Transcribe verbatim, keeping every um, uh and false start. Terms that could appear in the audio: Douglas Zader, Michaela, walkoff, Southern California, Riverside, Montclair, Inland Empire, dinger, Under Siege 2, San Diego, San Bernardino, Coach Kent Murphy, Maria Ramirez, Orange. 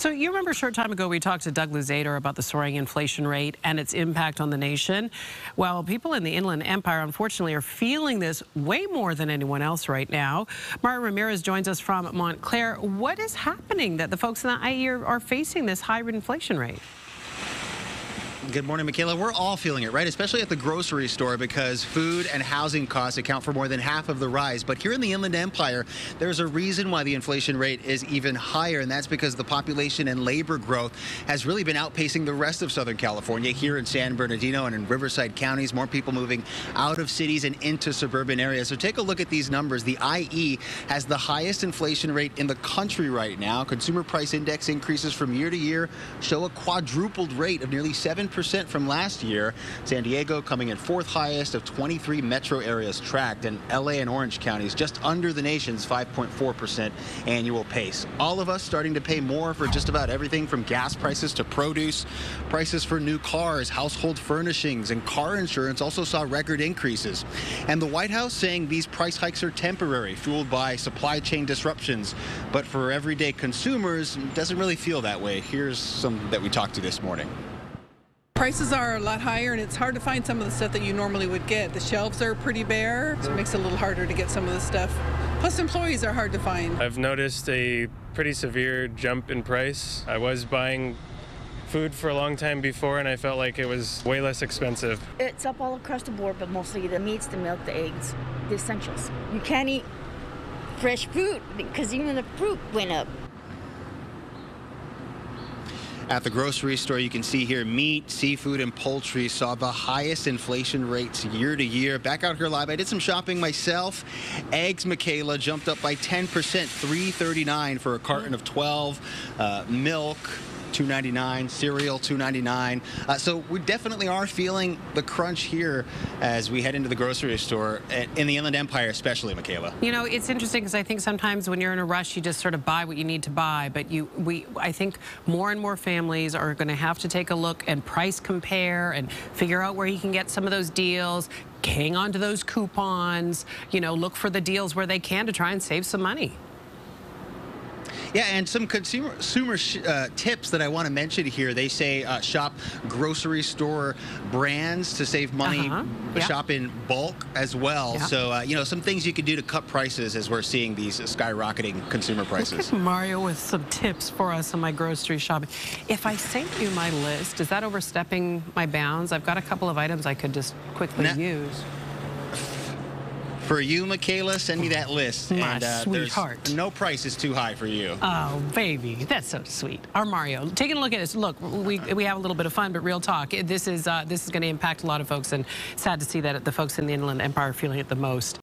So you remember a short time ago we talked to Douglas Zader about the soaring inflation rate and its impact on the nation. Well, people in the Inland Empire, unfortunately, are feeling this way more than anyone else right now. Maria Ramirez joins us from Montclair. What is happening that the folks in the I E are, are facing this high inflation rate? Good morning, Michaela. We're all feeling it, right? Especially at the grocery store, because food and housing costs account for more than half of the rise. But here in the Inland Empire, there's a reason why the inflation rate is even higher, and that's because the population and labor growth has really been outpacing the rest of Southern California. Here in San Bernardino and in Riverside counties, more people moving out of cities and into suburban areas. So take a look at these numbers. The I E has the highest inflation rate in the country right now. Consumer price index increases from year to year show a quadrupled rate of nearly seven percent from last year. San Diego coming in fourth highest of twenty-three metro areas tracked, and L A and Orange counties just under the nation's five point four percent annual pace. All of us starting to pay more for just about everything from gas prices to produce. Prices for new cars, household furnishings, and car insurance also saw record increases. And the White House saying these price hikes are temporary, fueled by supply chain disruptions. But for everyday consumers, it doesn't really feel that way. Here's some that we talked to this morning. Prices are a lot higher, and it's hard to find some of the stuff that you normally would get. The shelves are pretty bare, so it makes it a little harder to get some of the stuff. Plus, employees are hard to find. I've noticed a pretty severe jump in price. I was buying food for a long time before, and I felt like it was way less expensive. It's up all across the board, but mostly the meats, the milk, the eggs, the essentials. You can't eat fresh fruit because even the fruit went up. At the grocery store, you can see here meat, seafood, and poultry saw the highest inflation rates year to year. Back out here live, I did some shopping myself. Eggs, Michaela, jumped up by ten percent, three thirty-nine for a carton of twelve. Uh, milk, two ninety-nine. Cereal, two ninety-nine. Uh, so we definitely are feeling the crunch here as we head into the grocery store, in the Inland Empire especially, Michaela. You know, it's interesting because I think sometimes when you're in a rush, you just sort of buy what you need to buy. But you, we, I think more and more families are going to have to take a look and price compare and figure out where you can get some of those deals, hang on to those coupons, you know, look for the deals where they can to try and save some money. Yeah, and some consumer, consumer sh uh, tips that I want to mention here. They say uh, shop grocery store brands to save money, uh-huh. yeah. Shop in bulk as well. Yeah. So, uh, you know, some things you can do to cut prices as we're seeing these skyrocketing consumer prices. Look at Mario with some tips for us on my grocery shopping. If I sent you my list, is that overstepping my bounds? I've got a couple of items I could just quickly now use. For you, Michaela, send me that list. My and, uh, sweetheart. No price is too high for you. Oh, baby. That's so sweet. Our Mario, taking a look at this. Look, we, we have a little bit of fun, but real talk. This is, uh, this is going to impact a lot of folks, and sad to see that the folks in the Inland Empire are feeling it the most.